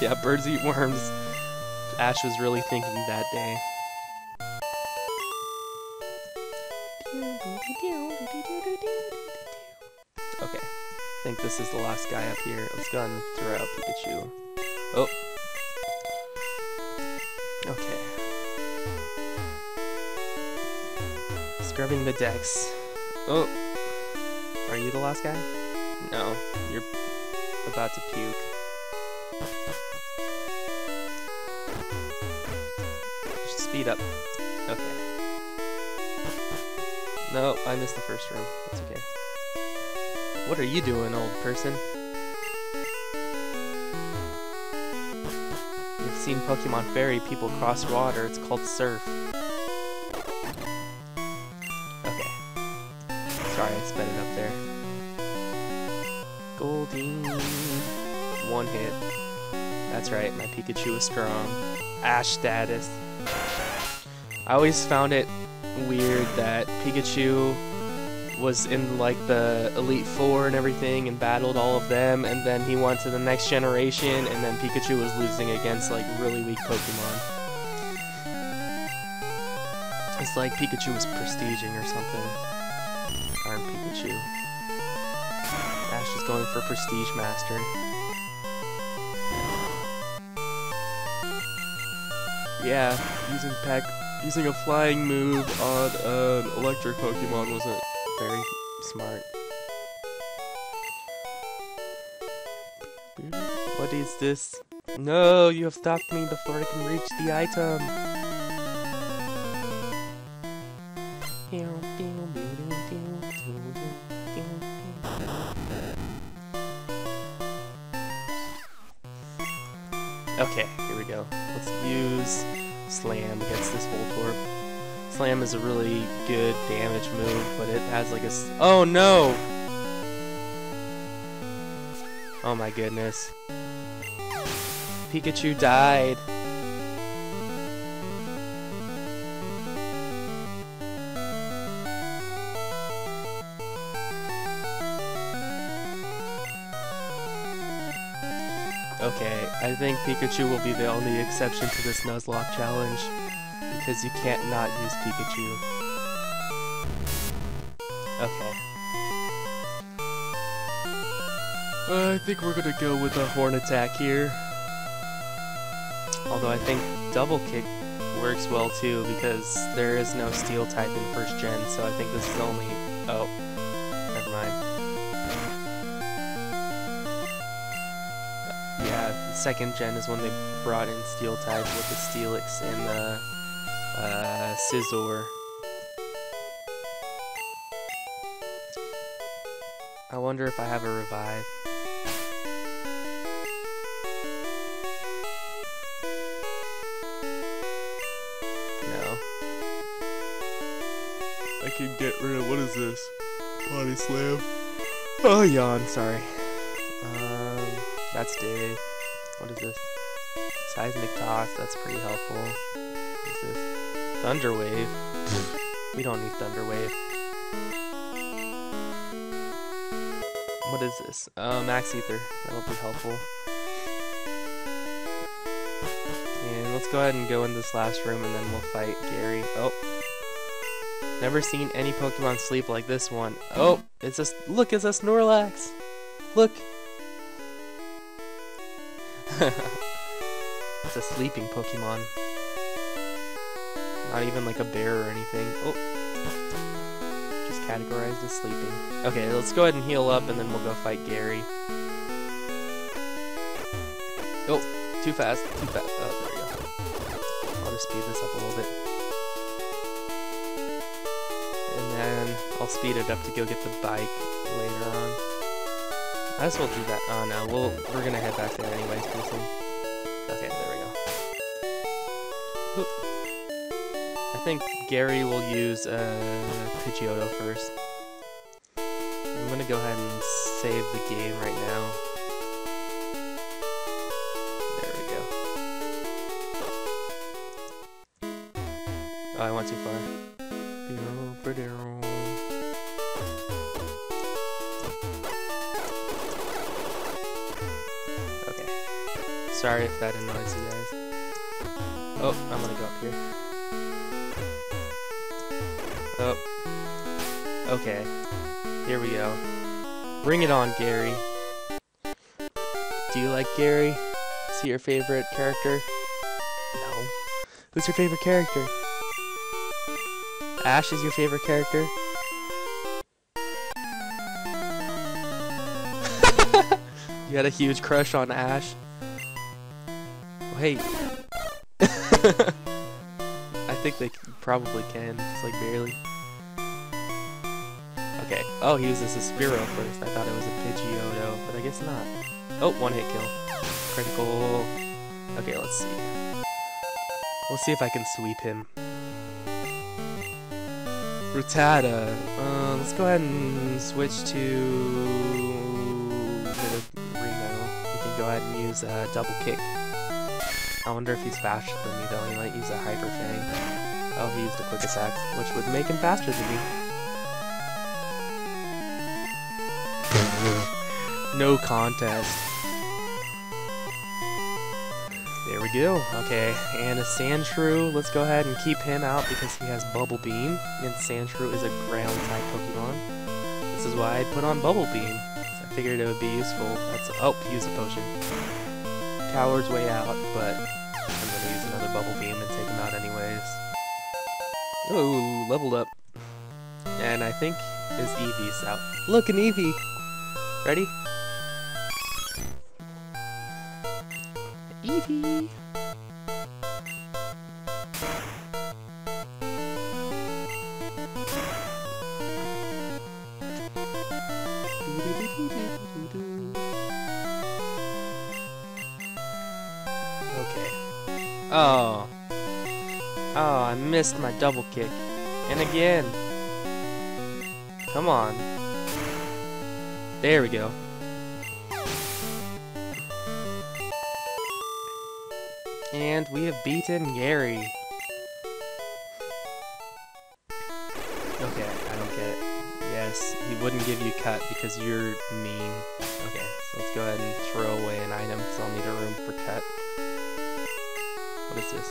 Yeah, birds eat worms. Ash was really thinking that day. Okay, I think this is the last guy up here. Let's go and throw out Pikachu. Oh. Okay. Scrubbing the decks. Oh. Are you the last guy? No, you're about to puke. Just speed up. Okay. No, I missed the first room. That's okay. What are you doing, old person? You've seen Pokemon Ferry people cross water. It's called surf. Okay. Sorry, I sped it up there. Goldeen. One hit. That's right, my Pikachu is strong. Ash status. I always found it weird that Pikachu was in like the Elite Four and everything and battled all of them, and then he went to the next generation, and then Pikachu was losing against like really weak Pokemon. It's like Pikachu was prestiging or something. Darn Pikachu. Ash is going for Prestige Master. Yeah, using a flying move on an electric Pokemon wasn't very smart. What is this? No, you have stopped me before I can reach the item. Okay, here we go. Let's use Slam against this Voltorb. Slam is a really good damage move, but it has like a... Oh no! Oh my goodness. Pikachu died. Okay, I think Pikachu will be the only exception to this Nuzlocke challenge, because you can't not use Pikachu. Okay. I think we're gonna go with a Horn Attack here. Although I think Double Kick works well too, because there is no Steel type in first gen, so I think this is only... Oh. Never mind. Second gen is when they brought in Steel type with the Steelix and the Scizor. I wonder if I have a revive. No. I can get rid of... What is this? Body slam. Oh, yawn. Sorry. That's day. What is this? Seismic Toss, that's pretty helpful. What is this? Thunder Wave? We don't need Thunder Wave. What is this? Max Ether, that'll be helpful. And let's go ahead and go in this last room and then we'll fight Gary. Oh. Never seen any Pokemon sleep like this one. Oh, it's a... Look, it's a Snorlax! Look! It's a sleeping Pokemon. Not even like a bear or anything. Oh. Just categorized as sleeping. Okay, let's go ahead and heal up and then we'll go fight Gary. Oh, too fast, too fast. Oh, there we go. I'll just speed this up a little bit. And then I'll speed it up to go get the bike later on. I just will do that. Oh no, we're gonna head back there anyways pretty soon. Okay, there we go. Oop. I think Gary will use Pidgeotto first. I'm gonna go ahead and save the game right now. There we go. Oh, I went too far. Sorry if that annoys you guys. Oh, I'm gonna go up here. Oh. Okay. Here we go. Bring it on, Gary. Do you like Gary? Is he your favorite character? No. Who's your favorite character? Ash is your favorite character? You had a huge crush on Ash? Wait. I think they probably can, just like barely. Okay. Oh, he uses a Spearow first. I thought it was a Pidgeotto, but I guess not. Oh, one hit kill. Critical. Okay, let's see. We'll see if I can sweep him. Rattata. Let's go ahead and switch to... go ahead and use a double kick. I wonder if he's faster than me though. He might use a Hyper Fang. Oh, he used a Quick Attack, which would make him faster than me. No contest. There we go. Okay, and a Sandshrew. Let's go ahead and keep him out because he has Bubble Beam, and Sandshrew is a ground type Pokemon. This is why I put on Bubble Beam. Figured it would be useful. That's oh, use a potion. Coward's way out, but I'm gonna use another Bubble Beam and take him out anyways. Ooh, leveled up. And I think his Eevee's out. Look, an Eevee! Ready? Eevee! Oh. Oh, I missed my double kick. And again. Come on. There we go. And we have beaten Gary. Okay, I don't get it. Yes, he wouldn't give you cut because you're mean. Okay, so let's go ahead and throw away an item because I'll need a room for cut. What is this?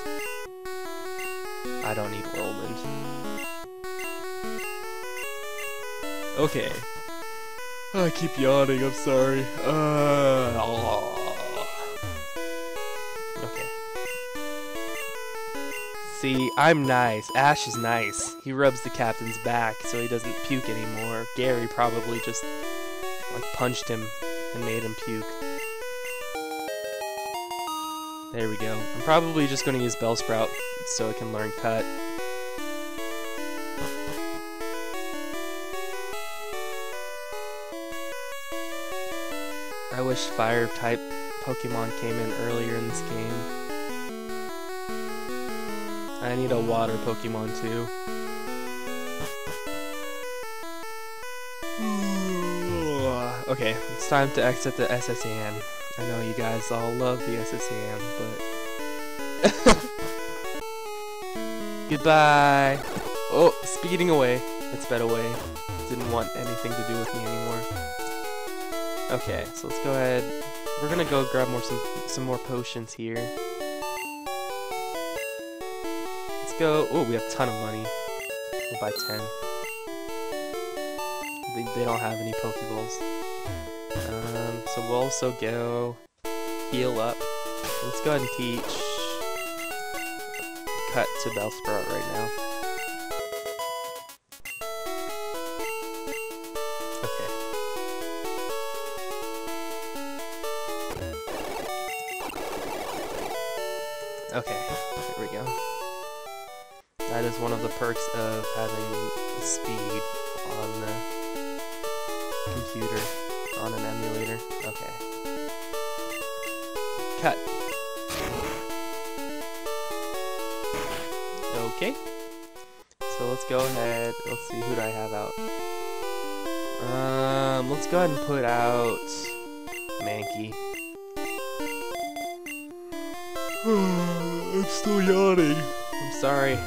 I don't need whirlwind. Okay. Oh, I keep yawning, I'm sorry. Okay. See, I'm nice. Ash is nice. He rubs the captain's back so he doesn't puke anymore. Gary probably just like punched him and made him puke. There we go. I'm probably just going to use Bellsprout so it can learn cut. I wish Fire-type Pokemon came in earlier in this game. I need a Water Pokemon too. Okay, it's time to exit the SSAN. I know you guys all love the SSAM, but... Goodbye! Oh, speeding away. It sped away. Didn't want anything to do with me anymore. Okay, so let's go ahead. We're gonna go grab some more potions here. Let's go... Oh, we have a ton of money. We'll buy 10. They don't have any Pokéballs. So we'll also go heal up. Let's go ahead and teach cut to Bellsprout right now. Okay. Okay, there we go. That is one of the perks of having speed on the computer. On an emulator. Okay. Cut. Okay. So let's go ahead. Let's see, who do I have out? Let's go ahead and put out Mankey. I'm still yawning. I'm sorry.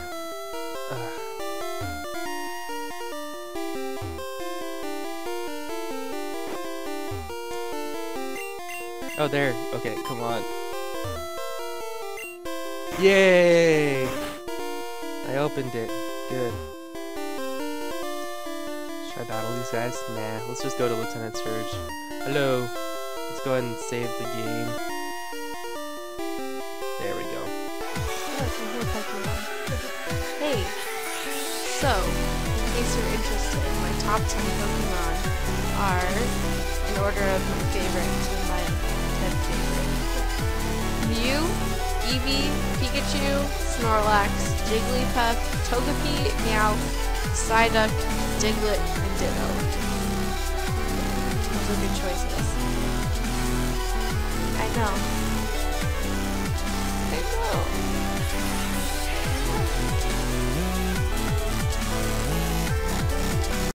Oh, there. Okay, come on. Yay! I opened it. Good. Should I battle these guys? Nah, let's just go to Lieutenant Surge. Hello. Let's go ahead and save the game. There we go. Hey! So, in case you're interested, my top 10 Pokemon are, in order of my favorite to my 10th favorite, Mew, Eevee, Pikachu, Snorlax, Jigglypuff, Togepi, Meow, Psyduck, Diglett, and Ditto. Those are good choices. I know. I know.